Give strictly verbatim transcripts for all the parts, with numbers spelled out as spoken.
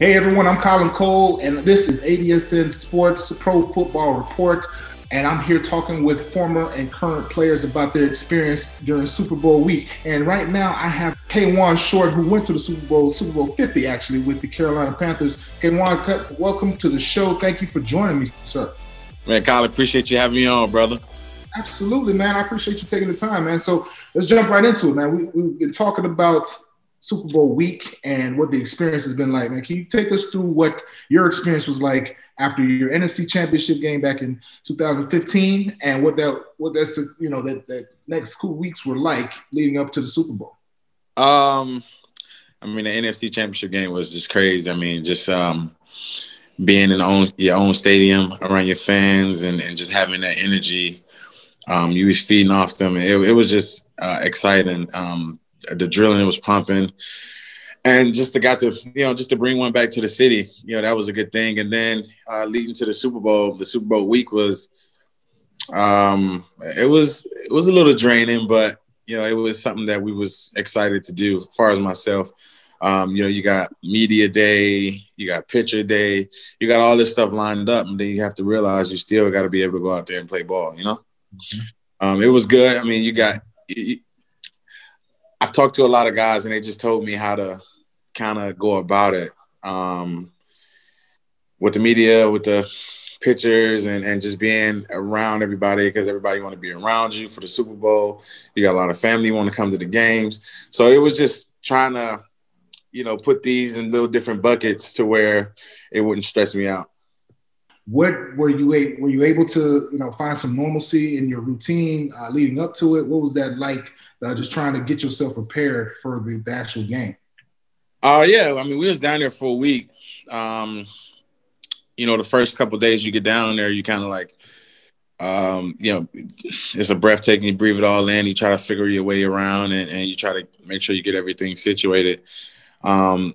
Hey everyone, I'm Colin Cole, and this is A D S N Sports Pro Football Report, and I'm here talking with former and current players about their experience during Super Bowl week. And right now I have Kawann Short, who went to the Super Bowl, Super Bowl fifty actually, with the Carolina Panthers. Kawann, welcome to the show. Thank you for joining me, sir. Man, Colin, appreciate you having me on, brother. Absolutely, man. I appreciate you taking the time, man. So let's jump right into it, man. We, we've been talking about Super Bowl week and what the experience has been like, man. Can you take us through what your experience was like after your N F C Championship game back in two thousand fifteen, and what that what that's you know that that next two weeks were like leading up to the Super Bowl? Um, I mean, the N F C Championship game was just crazy. I mean, just um, being in own, your own stadium around your fans and and just having that energy, um, you was feeding off them. It it was just uh, exciting. Um. The drilling was pumping, and just to got to you know just to bring one back to the city, you know that was a good thing. And then uh, leading to the Super Bowl, the Super Bowl week was, um, it was it was a little draining, but you know it was something that we was excited to do. As far as myself, um, you know you got media day, you got picture day, you got all this stuff lined up, and then you have to realize you still got to be able to go out there and play ball. You know, um, it was good. I mean, you got. You, I've talked to a lot of guys, and they just told me how to kind of go about it um, with the media, with the pictures, and, and just being around everybody, because everybody want to be around you for the Super Bowl. You got a lot of family want to come to the games. So it was just trying to, you know, put these in little different buckets to where it wouldn't stress me out. What were you were you able to you know find some normalcy in your routine uh, leading up to it? What was that like? Uh, just trying to get yourself prepared for the, the actual game. Oh uh, yeah, I mean we was down there for a week. Um, you know, the first couple of days you get down there, you kind of like, um, you know, it's a breathtaking. You breathe it all in. You try to figure your way around, and, and you try to make sure you get everything situated. Um,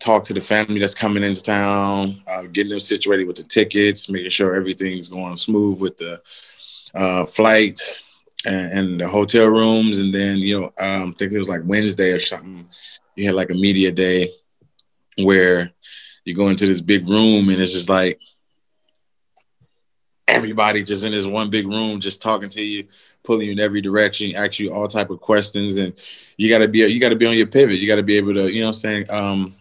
Talk to the family that's coming into town, uh, getting them situated with the tickets, making sure everything's going smooth with the uh, flights and, and the hotel rooms. And then, you know, um, I think it was like Wednesday or something. You had like a media day where you go into this big room and it's just like everybody just in this one big room, just talking to you, pulling you in every direction, asking you all type of questions. And you got to be, you got to be on your pivot. You got to be able to, you know what I'm saying? Um,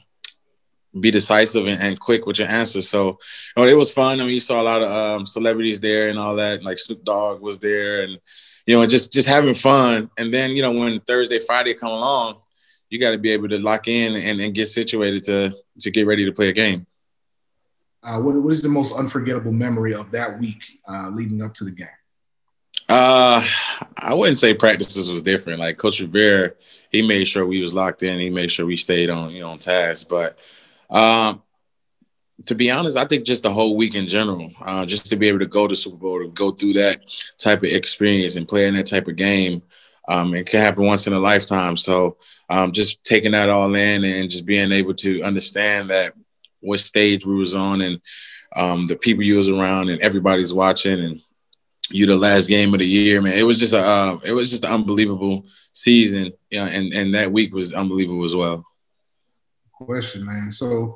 be decisive and, and quick with your answers. So, you know, it was fun. I mean, you saw a lot of um, celebrities there and all that. Like Snoop Dogg was there, and you know, just just having fun. And then, you know, when Thursday, Friday come along, you got to be able to lock in and, and get situated to to get ready to play a game. Uh, what what is the most unforgettable memory of that week uh, leading up to the game? Uh, I wouldn't say practices was different. Like Coach Rivera, he made sure we was locked in. He made sure we stayed on you know on task, but. Um, to be honest, I think just the whole week in general, uh, just to be able to go to Super Bowl, to go through that type of experience and play in that type of game, um, it can happen once in a lifetime. So um, just taking that all in and just being able to understand that what stage we was on and um, the people you was around and everybody's watching and you the last game of the year, man, it was just a, uh, it was just an unbelievable season, you know, and, and that week was unbelievable as well. Question, man. So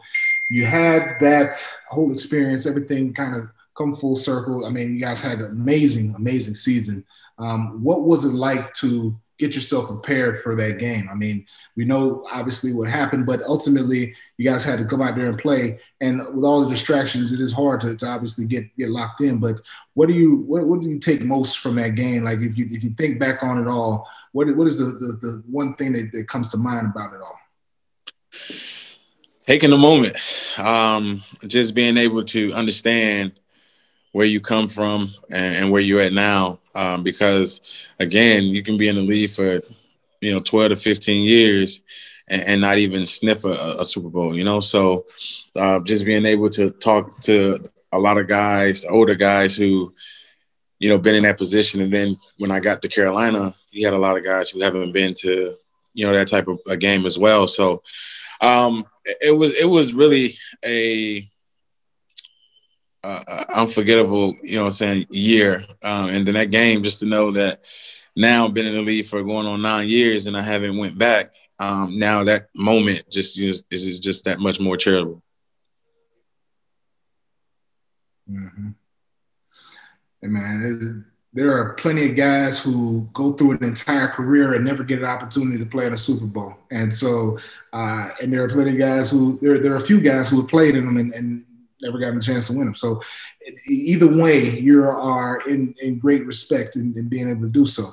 you had that whole experience, everything kind of come full circle. I mean, you guys had an amazing, amazing season. Um, what was it like to get yourself prepared for that game? I mean, we know obviously what happened, but ultimately you guys had to come out there and play. And with all the distractions, it is hard to, to obviously get, get locked in. But what do you what, what do you take most from that game? Like if you if you think back on it all, what what is the the, the one thing that, that comes to mind about it all? Taking the moment, um, just being able to understand where you come from and, and where you're at now, um, because, again, you can be in the league for, you know, twelve to fifteen years and, and not even sniff a, a Super Bowl, you know. So uh, just being able to talk to a lot of guys, older guys who, you know, been in that position. And then when I got to Carolina, you had a lot of guys who haven't been to, you know, that type of a game as well. So um, it was it was really a, a unforgettable, you know what I'm saying, year. Um, and then that game, just to know that now I've been in the league for going on nine years and I haven't went back. Um, now that moment just you know, is just that much more terrible. Mm-hmm. Hey, man, there are plenty of guys who go through an entire career and never get an opportunity to play in a Super Bowl. And so, uh, and there are plenty of guys who, there, there are a few guys who have played in them and, and never gotten a chance to win them. So either way, you are in, in great respect in, in being able to do so.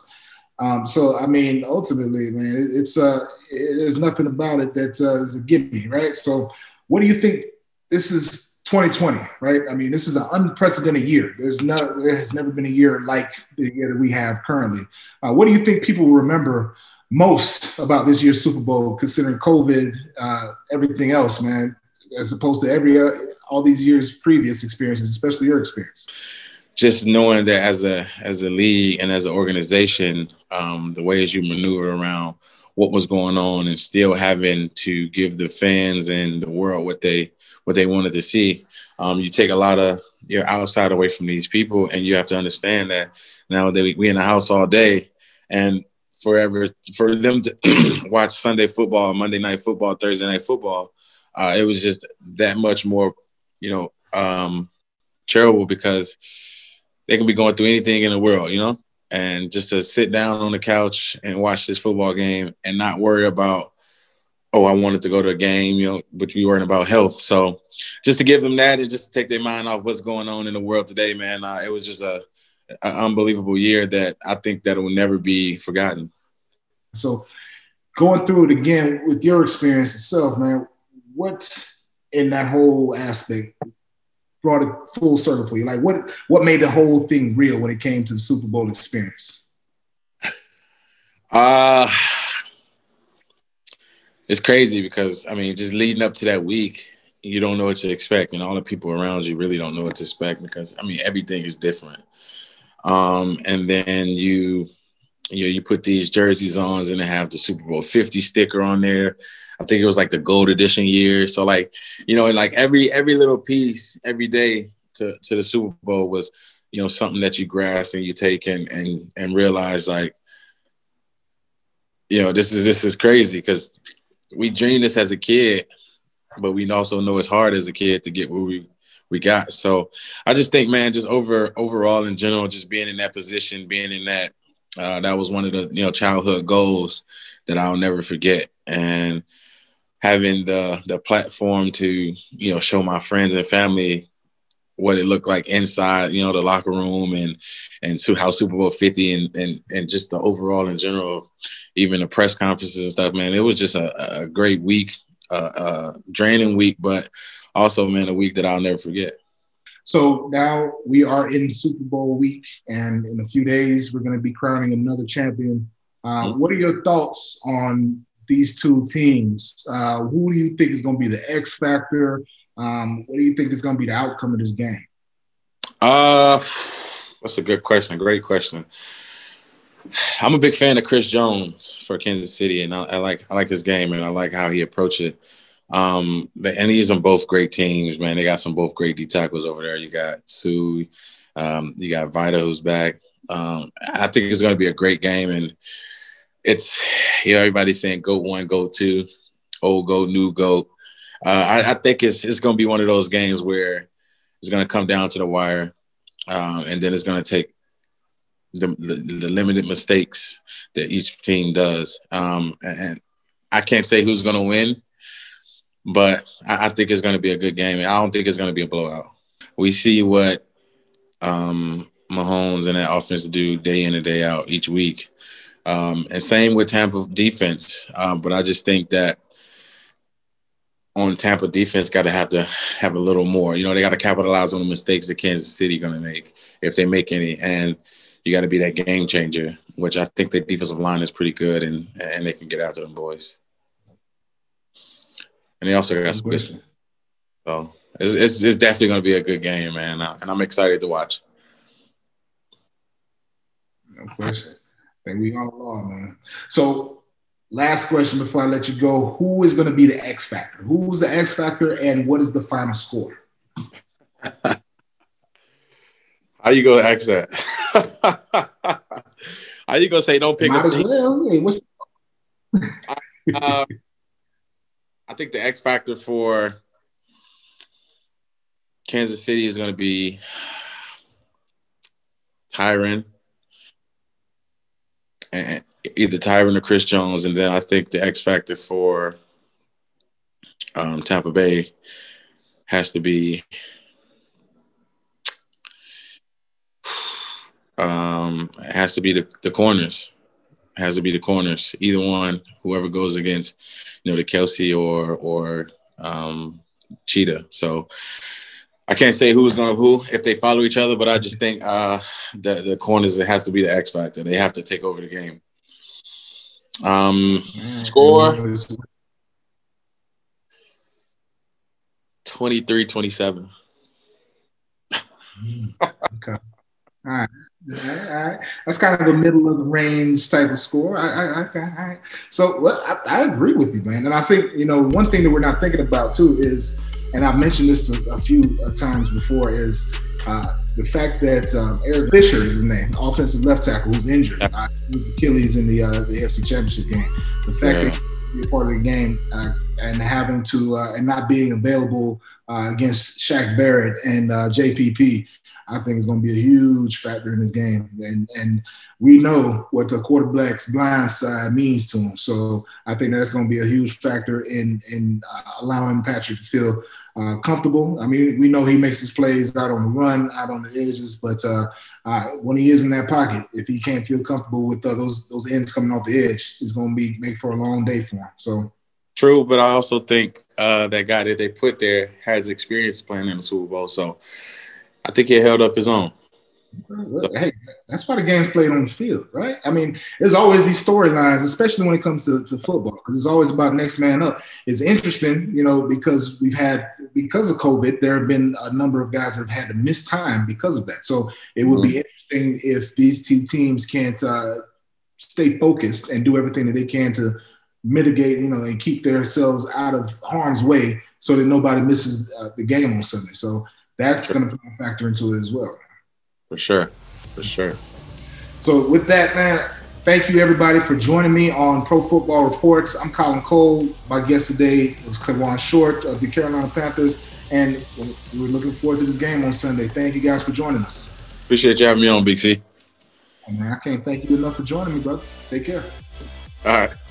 Um, so, I mean, ultimately, man, it, it's uh, it, there's nothing about it that uh, is a gimme, right? So what do you think? This is twenty twenty, right? I mean, this is an unprecedented year. There's not, there has never been a year like the year that we have currently. Uh, what do you think people will remember most about this year's Super Bowl, considering COVID, uh, everything else, man, as opposed to every uh, all these years' previous experiences, especially your experience? Just knowing that as a as a league and as an organization, um, the ways you maneuver around what was going on and still having to give the fans and the world what they what they wanted to see. Um, you take a lot of your outside away from these people, and you have to understand that now that we in the house all day and forever for them to watch Sunday football, Monday night football, Thursday night football. Uh, it was just that much more, you know, um, terrible because they can be going through anything in the world, you know? And just to sit down on the couch and watch this football game and not worry about, oh, I wanted to go to a game, you know, but you worrying about health. So just to give them that and just to take their mind off what's going on in the world today, man, uh, it was just a, a unbelievable year that I think that will never be forgotten. So going through it again with your experience itself, man, what in that whole aspect brought it full circle for you? Like what, what made the whole thing real when it came to the Super Bowl experience? Uh, it's crazy because, I mean, just leading up to that week, you don't know what to expect. And all the people around you really don't know what to expect because, I mean, everything is different. Um, and then you, you know, you put these jerseys on and they have the Super Bowl fifty sticker on there. I think it was like the gold edition year. So like, you know, and like every, every little piece every day to, to the Super Bowl was, you know, something that you grasp and you take and, and, and realize like, you know, this is, this is crazy because we dreamed this as a kid, but we also know it's hard as a kid to get where we, we got. So I just think, man, just over, overall in general, just being in that position, being in that, Uh, that was one of the, you know, childhood goals that I'll never forget. And having the the platform to, you know, show my friends and family what it looked like inside, you know, the locker room and and to how Super Bowl fifty and, and, and just the overall in general, even the press conferences and stuff, man, it was just a, a great week, a uh, uh, draining week, but also, man, a week that I'll never forget. So now we are in Super Bowl week, and in a few days, we're going to be crowning another champion. Uh, what are your thoughts on these two teams? Uh, who do you think is going to be the X factor? Um, what do you think is going to be the outcome of this game? Uh, that's a good question, great question. I'm a big fan of Chris Jones for Kansas City, and I, I like I like his game, and I like how he approached it. Um, and he's on both great teams, man. They got some both great D tackles over there. You got Sue, um, you got Vita who's back. Um, I think it's going to be a great game, and it's, you know, everybody's saying go one, go two, old go, new go. Uh, I, I think it's it's going to be one of those games where it's going to come down to the wire, um, and then it's going to take the, the the limited mistakes that each team does. Um, and I can't say who's going to win. But I think it's going to be a good game. And I don't think it's going to be a blowout. We see what um, Mahomes and that offense do day in and day out each week. Um, and same with Tampa defense. Um, but I just think that on Tampa defense, got to have to have a little more. You know, they got to capitalize on the mistakes that Kansas City going to make if they make any. And you got to be that game changer, which I think the defensive line is pretty good and, and they can get after them boys. And they also got some wisdom. So it's, it's, it's definitely going to be a good game, man. And I'm excited to watch. No question. I think we all are, man. So last question before I let you go. Who is going to be the X factor? Who's the X factor and what is the final score? How you going to ask that? How you going to say don't pick us? Well. Hey, what's uh, I think the X factor for Kansas City is going to be Tyron, and either Tyron or Chris Jones. And then I think the X factor for um, Tampa Bay has to be um, has to be the, the corners. Has to be the corners. Either one, whoever goes against, you know, the Kelsey or or um, Cheetah. So I can't say who's going to who if they follow each other, but I just think uh, the the corners, it has to be the X factor. They have to take over the game. Um, score twenty-three twenty-seven. Okay. All right. Yeah, all right. That's kind of the middle of the range type of score. I, I, okay, all right. So well, I, I agree with you, man. And I think, you know, one thing that we're not thinking about too is, and I've mentioned this a, a few times before, is uh, the fact that um, Eric Fisher is his name, offensive left tackle, who's injured. Uh, he was Achilles in the uh, the A F C Championship game. The fact yeah. that he was a part of the game uh, and having to uh, and not being available uh, against Shaq Barrett and uh, J P P. I think it's going to be a huge factor in this game. And and we know what the quarterback's blind side means to him. So I think that's going to be a huge factor in, in uh, allowing Patrick to feel uh, comfortable. I mean, we know he makes his plays out on the run, out on the edges, but uh, uh, when he is in that pocket, if he can't feel comfortable with uh, those those ends coming off the edge, it's going to be make for a long day for him. So true, but I also think uh, that guy that they put there has experience playing in the Super Bowl. So I think he held up his own. Hey, that's why the game's played on the field, right? I mean, there's always these storylines, especially when it comes to, to football, because it's always about next man up. It's interesting, you know, because we've had, because of COVID, there have been a number of guys that have had to miss time because of that. So it would mm-hmm. be interesting if these two teams can't uh, stay focused and do everything that they can to mitigate, you know, and keep themselves out of harm's way so that nobody misses uh, the game on Sunday. So that's going to factor into it as well. For sure. For sure. So with that, man, thank you, everybody, for joining me on Pro Football Reports. I'm Colin Cole. My guest today was Kawann Short of the Carolina Panthers, and we're looking forward to this game on Sunday. Thank you guys for joining us. Appreciate you having me on, Big C. Oh, man, I can't thank you enough for joining me, brother. Take care. All right.